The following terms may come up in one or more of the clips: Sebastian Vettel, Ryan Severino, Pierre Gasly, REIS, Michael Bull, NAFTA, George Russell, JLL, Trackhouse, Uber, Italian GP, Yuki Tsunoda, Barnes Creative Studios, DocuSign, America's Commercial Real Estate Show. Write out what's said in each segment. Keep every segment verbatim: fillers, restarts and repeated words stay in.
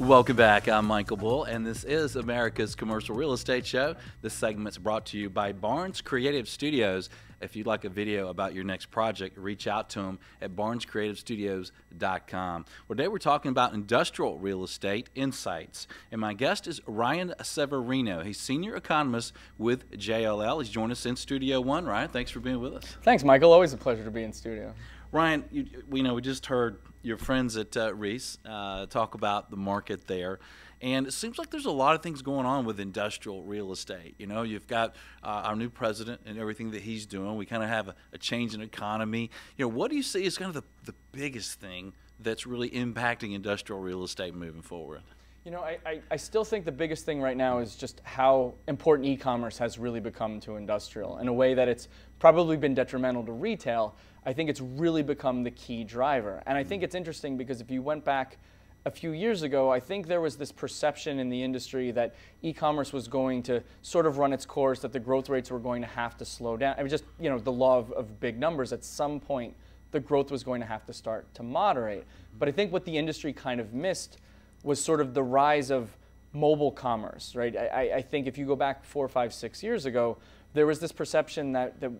Welcome back. I'm Michael Bull, and this is America's Commercial Real Estate Show. This segment's brought to you by Barnes Creative Studios. If you'd like a video about your next project, reach out to them at barnes creative studios dot com. Well, today we're talking about industrial real estate insights, and my guest is Ryan Severino. He's senior economist with J L L. He's joined us in Studio One. Ryan, thanks for being with us. Thanks, Michael. Always a pleasure to be in studio. Ryan, you, you know, we just heard your friends at uh, REIS uh, talk about the market there, and it seems like there's a lot of things going on with industrial real estate. You know, you've got uh, our new president and everything that he's doing. We kind of have a, a change in economy. You know, what do you see as kind of the, the biggest thing that's really impacting industrial real estate moving forward? You know, I, I, I still think the biggest thing right now is just how important e-commerce has really become to industrial in a way that it's probably been detrimental to retail. I think it's really become the key driver. And I think it's interesting because if you went back a few years ago, I think there was this perception in the industry that e-commerce was going to sort of run its course, that the growth rates were going to have to slow down. I mean, just, you know, the law of, of big numbers. At some point, the growth was going to have to start to moderate. But I think what the industry kind of missed was sort of the rise of mobile commerce, right? I, I think if you go back four, five, six years ago, there was this perception that, that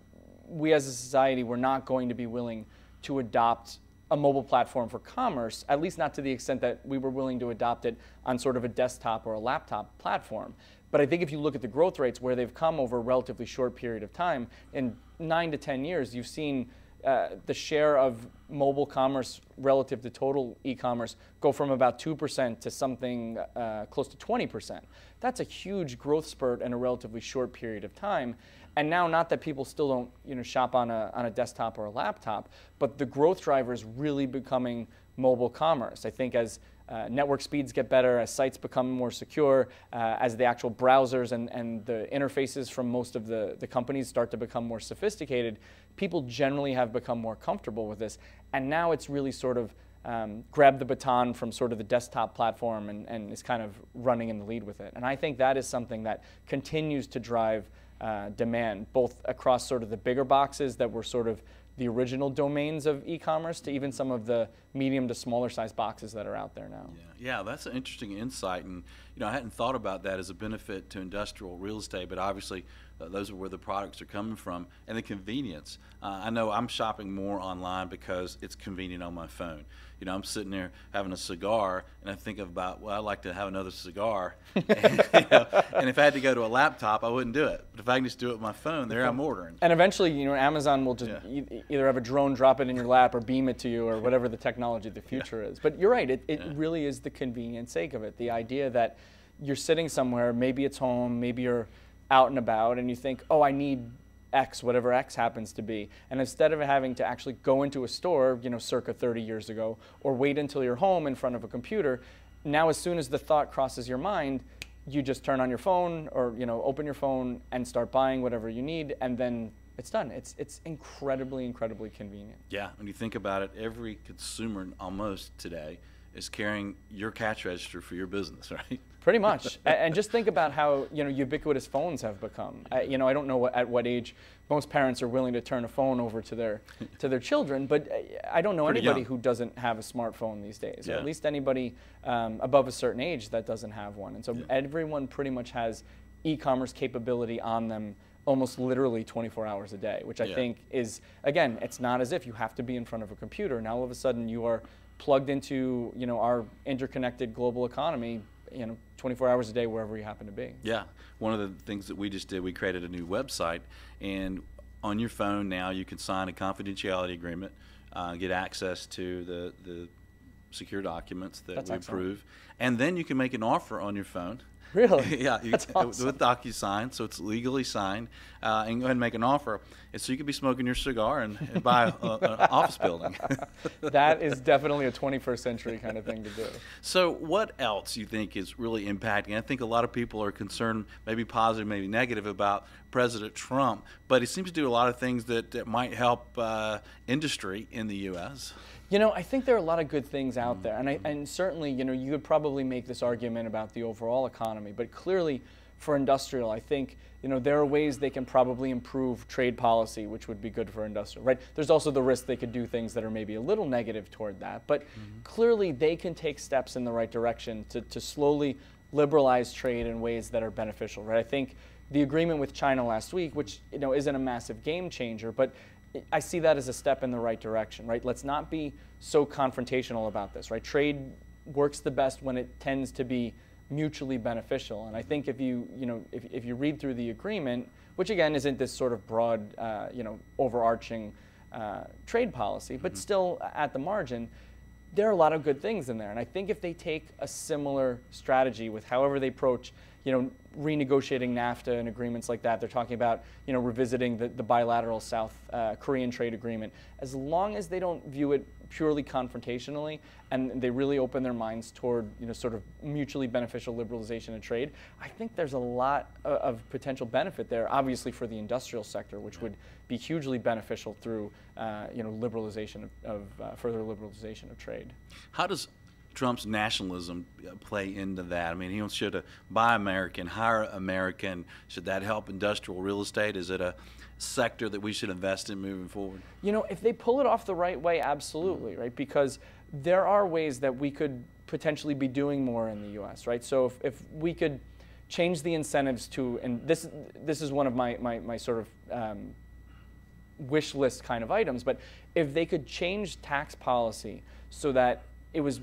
we as a society were not going to be willing to adopt a mobile platform for commerce, at least not to the extent that we were willing to adopt it on sort of a desktop or a laptop platform. But I think if you look at the growth rates where they've come over a relatively short period of time, in nine to ten years, you've seen Uh, the share of mobile commerce relative to total e-commerce go from about two percent to something uh, close to twenty percent. That's a huge growth spurt in a relatively short period of time. And now, not that people still don't, you know, shop on a, on a desktop or a laptop, but the growth driver is really becoming mobile commerce. I think as uh, network speeds get better, as sites become more secure, uh, as the actual browsers and, and the interfaces from most of the, the companies start to become more sophisticated, people generally have become more comfortable with this. And now it's really sort of um, grabbed the baton from sort of the desktop platform and, and is kind of running in the lead with it. And I think that is something that continues to drive uh, demand, both across sort of the bigger boxes that were sort of the original domains of e-commerce to even some of the medium to smaller size boxes that are out there now. Yeah, yeah, that's an interesting insight, and you know, I hadn't thought about that as a benefit to industrial real estate, but obviously uh, those are where the products are coming from, and the convenience. Uh, I know I'm shopping more online because it's convenient on my phone. You know, I'm sitting there having a cigar, and I think about, well, I'd like to have another cigar, and, you know, and if I had to go to a laptop, I wouldn't do it. But if I can just do it with my phone, there I'm ordering. And eventually, you know, Amazon will just yeah. e either have a drone drop it in your lap or beam it to you or whatever the technology of the future yeah. is. But you're right, it, it yeah. really is the convenience sake of it. The idea that you're sitting somewhere, maybe it's home, maybe you're out and about, and you think, oh, I need X, whatever X happens to be. And instead of having to actually go into a store, you know, circa thirty years ago, or wait until you're home in front of a computer, now as soon as the thought crosses your mind, you just turn on your phone or, you know, open your phone and start buying whatever you need, and then it's done. It's, it's incredibly, incredibly convenient. Yeah, when you think about it, every consumer almost today is carrying your cash register for your business, right? Pretty much. And just think about how, you know, ubiquitous phones have become. I, you know, I don't know what, at what age most parents are willing to turn a phone over to their to their children, but I don't know Pretty anybody young. who doesn't have a smartphone these days, yeah. or at least anybody um, above a certain age that doesn't have one. And so yeah. everyone pretty much has e-commerce capability on them almost literally twenty-four hours a day, which I yeah. think is, again, it's not as if you have to be in front of a computer. Now all of a sudden you are plugged into, you know, our interconnected global economy, you know, twenty-four hours a day, wherever you happen to be. Yeah, one of the things that we just did, we created a new website, and on your phone now you can sign a confidentiality agreement, uh, get access to the, the secure documents that That's we excellent. approve, and then you can make an offer on your phone. Really? yeah, you, That's awesome. With DocuSign, so it's legally signed, uh, and go ahead and make an offer. And so you could be smoking your cigar and, and buy an office building. That is definitely a twenty-first century kind of thing to do. So what else you think is really impacting? I think a lot of people are concerned, maybe positive, maybe negative, about President Trump, but he seems to do a lot of things that, that might help uh, industry in the U S You know, I think there are a lot of good things out there, and I, and certainly, you know, you could probably make this argument about the overall economy, but clearly for industrial, I think, you know, there are ways they can probably improve trade policy, which would be good for industrial, right? There's also the risk they could do things that are maybe a little negative toward that, but mm-hmm. clearly they can take steps in the right direction to, to slowly liberalize trade in ways that are beneficial, right? I think the agreement with China last week, which, you know, isn't a massive game changer, but I see that as a step in the right direction, right? Let's not be so confrontational about this, right? Trade works the best when it tends to be mutually beneficial, and I think if you, you know, if, if you read through the agreement, which again isn't this sort of broad, uh, you know, overarching uh, trade policy, but mm-hmm. still at the margin, there are a lot of good things in there, and I think if they take a similar strategy with however they approach, you know, renegotiating NAFTA and agreements like that. They're talking about, you know, revisiting the, the bilateral South uh, Korean trade agreement. As long as they don't view it purely confrontationally and they really open their minds toward, you know, sort of mutually beneficial liberalization of trade, I think there's a lot of, of potential benefit there, obviously for the industrial sector, which would be hugely beneficial through, uh, you know, liberalization of, of uh, further liberalization of trade. How does Trump's nationalism play into that? I mean, he should uh, buy American, hire American. Should that help industrial real estate? Is it a sector that we should invest in moving forward? You know, if they pull it off the right way, absolutely, right? Because there are ways that we could potentially be doing more in the U S, right? So if, if we could change the incentives to, and this, this is one of my, my, my sort of um, wish list kind of items, but if they could change tax policy so that it was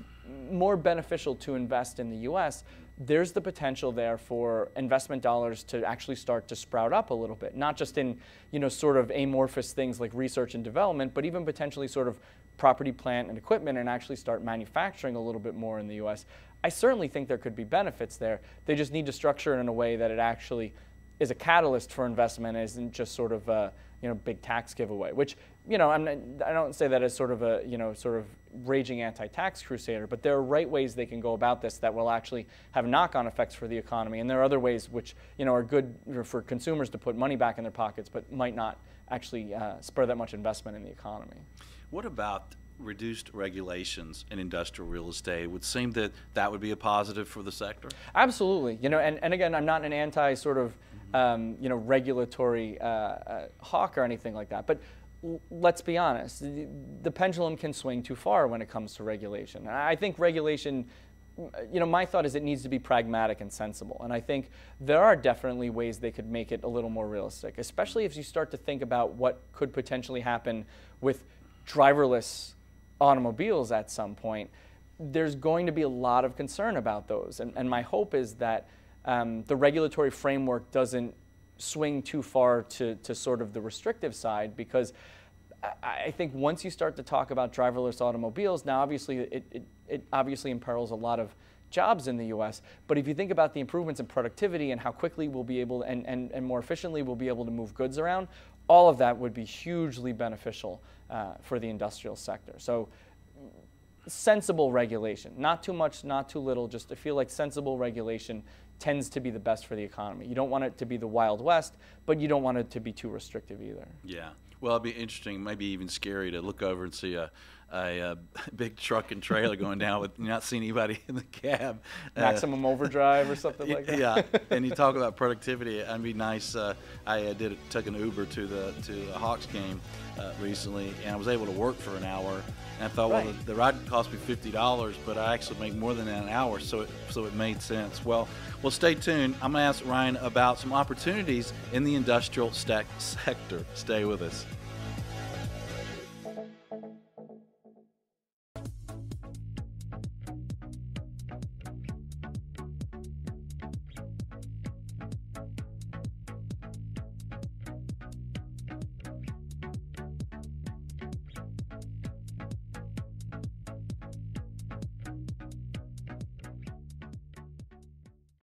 more beneficial to invest in the U S, there's the potential there for investment dollars to actually start to sprout up a little bit, not just in, you know, sort of amorphous things like research and development, but even potentially sort of property, plant, and equipment, and actually start manufacturing a little bit more in the U S. I certainly think there could be benefits there. They just need to structure it in a way that it actually is a catalyst for investment, isn't just sort of a, you know, big tax giveaway, which, you know, I'm not, I don't say that as sort of a, you know, sort of raging anti-tax crusader, but there are right ways they can go about this that will actually have knock-on effects for the economy, and there are other ways which, you know, are good for consumers to put money back in their pockets, but might not actually uh, spur that much investment in the economy. What about reduced regulations in industrial real estate? It would seem that that would be a positive for the sector. Absolutely, you know, and, and again, I'm not an anti sort of, um, you know, regulatory uh, uh, hawk or anything like that, but let's be honest, the pendulum can swing too far when it comes to regulation. I think regulation, you know, my thought is it needs to be pragmatic and sensible, and I think there are definitely ways they could make it a little more realistic, especially if you start to think about what could potentially happen with driverless automobiles at some point. There's going to be a lot of concern about those, and, and my hope is that um, the regulatory framework doesn't swing too far to, to sort of the restrictive side, because I, I think once you start to talk about driverless automobiles, now obviously it, it, it obviously imperils a lot of jobs in the U S, but if you think about the improvements in productivity and how quickly we'll be able, and, and, and more efficiently we'll be able to move goods around, all of that would be hugely beneficial uh, for the industrial sector. So sensible regulation, not too much, not too little, just I feel like sensible regulation tends to be the best for the economy. You don't want it to be the Wild West, but you don't want it to be too restrictive either. Yeah. Well, it'd be interesting, maybe even scary, to look over and see a, a, a big truck and trailer going down with not seeing anybody in the cab. Maximum uh, overdrive or something like that. Yeah, and you talk about productivity. It'd be nice. Uh, I did took an Uber to the to the Hawks game uh, recently, and I was able to work for an hour. And I thought, right. well, the, the ride cost me fifty dollars, but I actually make more than an hour, so it, so it made sense. Well, well, stay tuned. I'm going to ask Ryan about some opportunities in the industrial stack sector. Stay with us.